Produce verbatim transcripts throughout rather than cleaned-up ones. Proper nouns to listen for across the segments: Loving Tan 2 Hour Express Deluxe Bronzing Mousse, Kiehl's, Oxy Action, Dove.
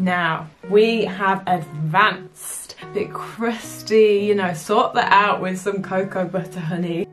Now, we have advanced, a bit crusty, you know, sort that out with some cocoa butter, honey.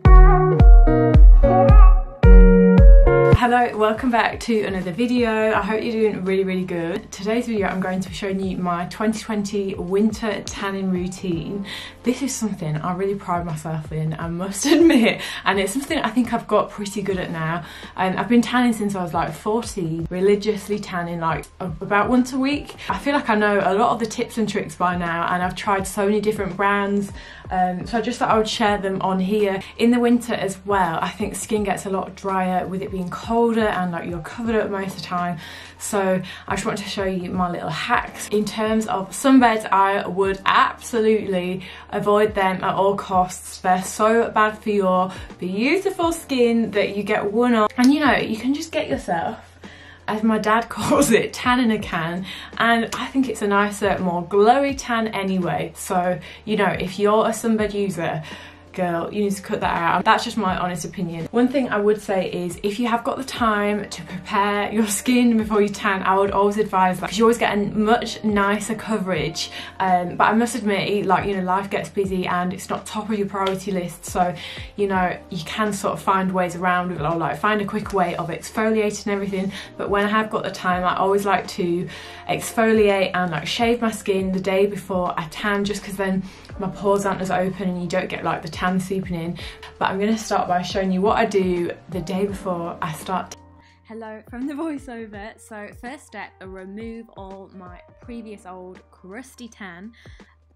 Hello, welcome back to another video. I hope you're doing really, really good. Today's video, I'm going to be showing you my twenty twenty winter tanning routine. This is something I really pride myself in, I must admit, and it's something I think I've got pretty good at now. And I've been tanning since I was like fourteen, religiously tanning like about once a week. I feel like I know a lot of the tips and tricks by now, and I've tried so many different brands. Um, so I just thought I would share them on here. In the winter as well, I think skin gets a lot drier with it being colder and like you're covered up most of the time. So I just want to show you my little hacks. In terms of sunbeds, I would absolutely avoid them at all costs. They're so bad for your beautiful skin that you get one on. And you know, you can just get yourself, as my dad calls it, tan in a can, and I think it's a nicer, more glowy tan anyway. So, you know, if you're a sunbed user, girl, you need to cut that out. That's just my honest opinion. One thing I would say is if you have got the time to prepare your skin before you tan, I would always advise that because you always get a much nicer coverage. Um, but I must admit, like, you know, life gets busy and it's not top of your priority list. So, you know, you can sort of find ways around it or like find a quick way of exfoliating and everything. But when I have got the time, I always like to exfoliate and like shave my skin the day before I tan, just because then my pores aren't as open and you don't get like the tan seeping in. But I'm going to start by showing you what I do the day before I start. Hello from the voiceover. So first step, remove all my previous old crusty tan.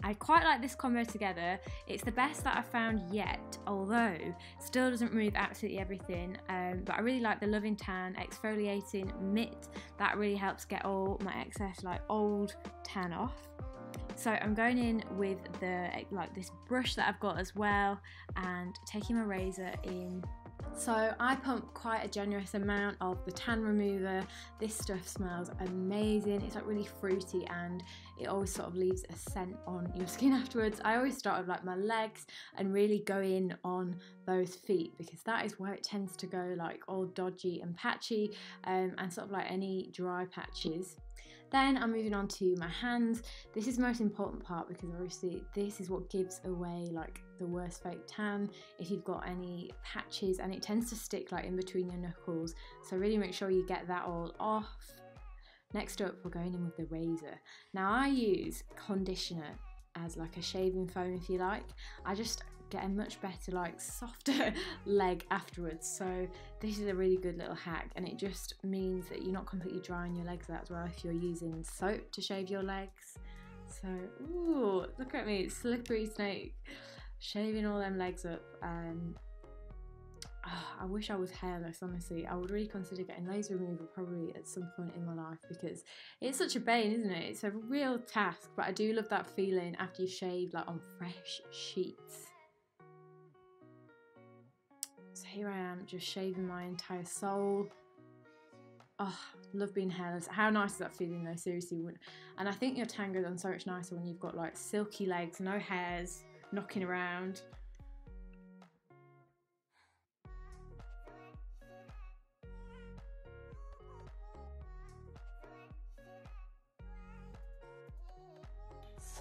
I quite like this combo together. It's the best that I've found yet, although still doesn't remove absolutely everything. Um, but I really like the Loving Tan exfoliating mitt. That really helps get all my excess like old tan off. So I'm going in with the like this brush that I've got as well, and taking my razor in. So I pump quite a generous amount of the tan remover. This stuff smells amazing. It's like really fruity and it always sort of leaves a scent on your skin afterwards. I always start with like my legs and really go in on those feet, because that is where it tends to go like all dodgy and patchy, um, and sort of like any dry patches. Then I'm moving on to my hands. This is the most important part, because obviously this is what gives away like the worst fake tan if you've got any patches, and it tends to stick like in between your knuckles. So really make sure you get that all off. Next up, we're going in with the razor. Now I use conditioner as like a shaving foam, if you like. I just get a much better like softer leg afterwards, so this is a really good little hack, and it just means that you're not completely drying your legs out as well if you're using soap to shave your legs. So ooh, look at me, slippery snake, shaving all them legs up. um, Oh, I wish I was hairless, honestly. I would really consider getting laser removal probably at some point in my life, because it's such a bane, isn't it? It's a real task, but I do love that feeling after you've shaved like on fresh sheets. So here I am, just shaving my entire soul. Oh, love being hairless. How nice is that feeling though, seriously. And I think your tan goes on so much nicer when you've got like silky legs, no hairs knocking around.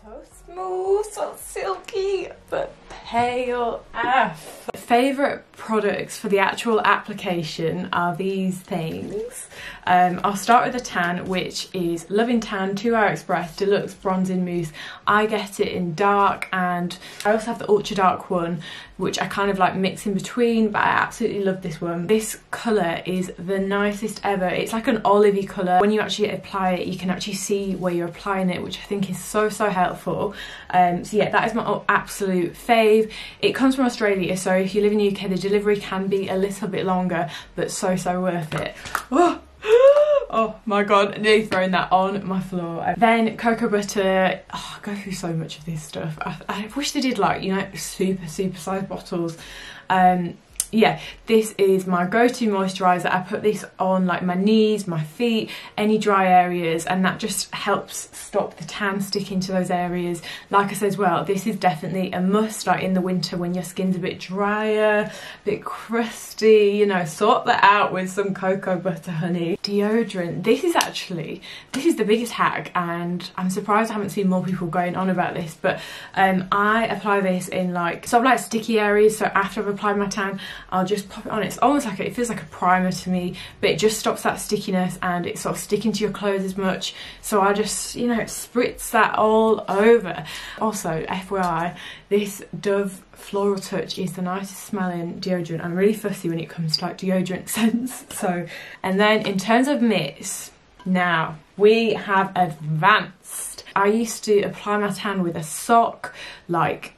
So smooth, so silky, but pale af. Favourite products for the actual application are these things. Um, I'll start with the tan, which is Loving Tan two hour Express Deluxe Bronzing Mousse. I get it in dark, and I also have the ultra dark one, which I kind of like mix in between, but I absolutely love this one. This colour is the nicest ever. It's like an olivey colour. When you actually apply it, you can actually see where you're applying it, which I think is so, so helpful. Um, so yeah, that is my absolute fave. It comes from Australia, so if you live in the U K, the delivery can be a little bit longer, but so, so worth it. Oh, oh my god, nearly throwing that on my floor. Then cocoa butter. Oh, I go through so much of this stuff. I, I wish they did like, you know, super, super sized bottles. Um, yeah, this is my go-to moisturizer. I put this on like my knees, my feet, any dry areas, and that just helps stop the tan sticking to those areas. Like I said as well, this is definitely a must, like in the winter when your skin's a bit drier, a bit crusty, you know, sort that out with some cocoa butter, honey. Deodorant, this is actually, this is the biggest hack, and I'm surprised I haven't seen more people going on about this, but um, I apply this in like, sort of like sticky areas, so after I've applied my tan, I'll just pop it on. It's almost like, it feels like a primer to me, but it just stops that stickiness and it's sort of sticking to your clothes as much. So I just, you know, spritz that all over. Also, F Y I, this Dove Floral Touch is the nicest smelling deodorant. I'm really fussy when it comes to like deodorant scents. So, and then in terms of mitts, now we have advanced. I used to apply my tan with a sock, like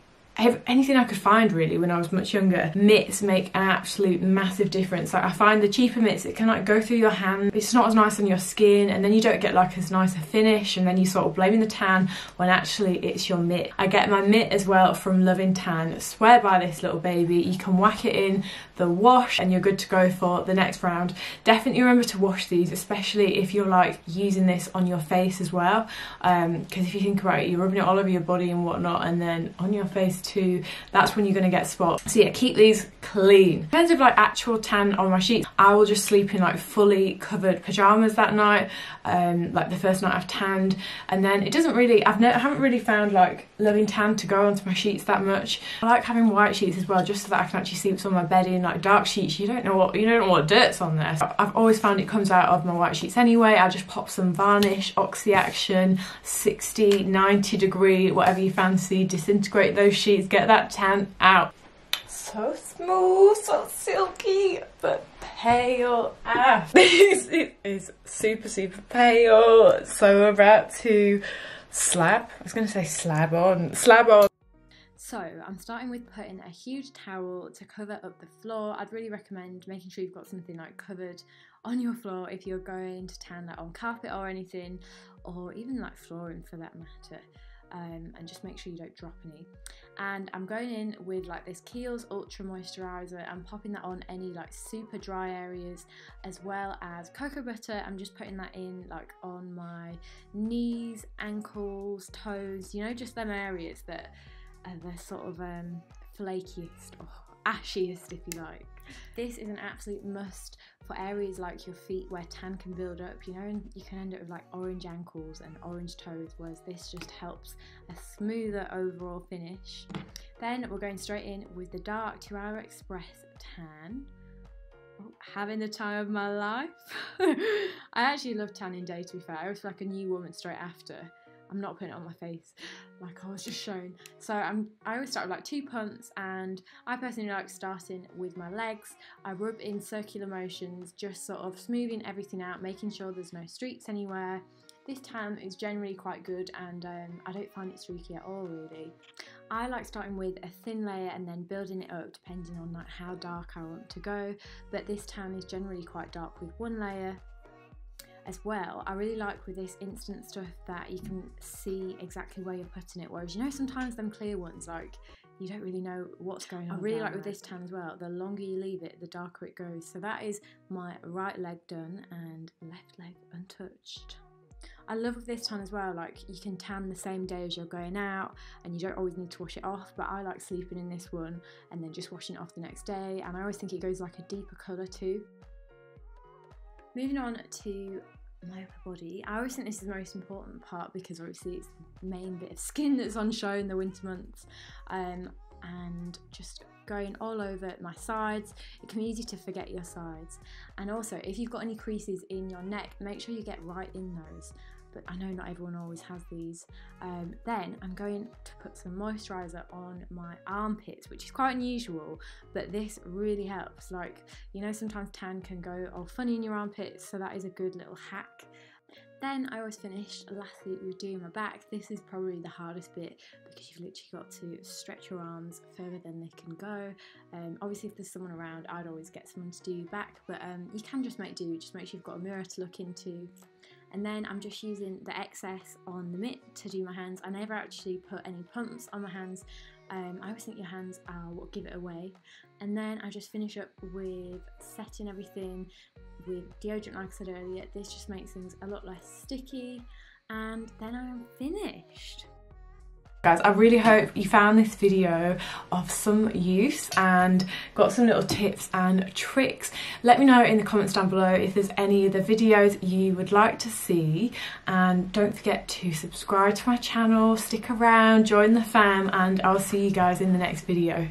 anything I could find really when I was much younger. Mitts make an absolute massive difference. Like I find the cheaper mitts, it can like go through your hand, it's not as nice on your skin, and then you don't get like as nice a finish, and then you sort of blaming the tan when actually it's your mitt. I get my mitt as well from Loving Tan. Swear by this little baby. You can whack it in the wash and you're good to go for the next round. Definitely remember to wash these, especially if you're like using this on your face as well, um because if you think about it, you're rubbing it all over your body and whatnot, and then on your face too, that's when you're going to get spots. So yeah, keep these clean. In terms of like actual tan on my sheets, I will just sleep in like fully covered pyjamas that night, um, like the first night I've tanned, and then it doesn't really, I've never, I haven't really found like Loving Tan to go onto my sheets that much. I like having white sheets as well, just so that I can actually see what's on my bedding. Like dark sheets, you don't know what, you don't know what dirt's on there. So I've always found it comes out of my white sheets anyway. I just pop some varnish, Oxy Action, sixty, ninety degree, whatever you fancy, disintegrate those sheets. Get that tan out. So smooth, so silky, but pale. Ah, this is super, super pale. So we're about to slab. I was going to say slab on, slab on. So I'm starting with putting a huge towel to cover up the floor. I'd really recommend making sure you've got something like covered on your floor if you're going to tan, like on carpet or anything, or even like flooring for that matter. Um, and just make sure you don't drop any. And I'm going in with like this Kiehl's Ultra Moisturiser. I'm popping that on any like super dry areas, as well as cocoa butter. I'm just putting that in like on my knees, ankles, toes, you know, just them areas that are the sort of um, flakiest or ashiest, if you like. This is an absolute must for areas like your feet where tan can build up, you know, and you can end up with like orange ankles and orange toes, whereas this just helps a smoother overall finish. Then we're going straight in with the dark two hour Express Tan. Oh, having the time of my life. I actually love tanning day, to be fair. I was like a new woman straight after. I'm not putting it on my face like I was just shown. So I'm, I always start with like two pumps, and I personally like starting with my legs. I rub in circular motions, just sort of smoothing everything out, making sure there's no streaks anywhere. This tan is generally quite good, and um, I don't find it streaky at all really. I like starting with a thin layer and then building it up depending on like how dark I want to go, but this tan is generally quite dark with one layer. As well, I really like with this instant stuff that you can see exactly where you're putting it, whereas you know sometimes them clear ones, like you don't really know what's going on. I really like with this tan as well, the longer you leave it, the darker it goes. So that is my right leg done and left leg untouched. I love with this tan as well, like you can tan the same day as you're going out and you don't always need to wash it off, but I like sleeping in this one and then just washing it off the next day, and I always think it goes like a deeper colour too. Moving on to my upper body, I always think this is the most important part because obviously it's the main bit of skin that's on show in the winter months, um, and just going all over my sides. It can be easy to forget your sides, and also if you've got any creases in your neck, make sure you get right in those, but I know not everyone always has these. Um, then I'm going to put some moisturiser on my armpits, which is quite unusual, but this really helps. Like, you know, sometimes tan can go all funny in your armpits, so that is a good little hack. Then I always finish, lastly, with doing my back. This is probably the hardest bit because you've literally got to stretch your arms further than they can go. Um, obviously, if there's someone around, I'd always get someone to do your back, but um, you can just make do. Just make sure you've got a mirror to look into. And then I'm just using the excess on the mitt to do my hands. I never actually put any pumps on my hands Um, I always think your hands are what give it away. And then I just finish up with setting everything with deodorant, like I said earlier. This just makes things a lot less sticky, and then I'm finished. Guys, I really hope you found this video of some use and got some little tips and tricks. Let me know in the comments down below if there's any other videos you would like to see, and don't forget to subscribe to my channel, stick around, join the fam, and I'll see you guys in the next video.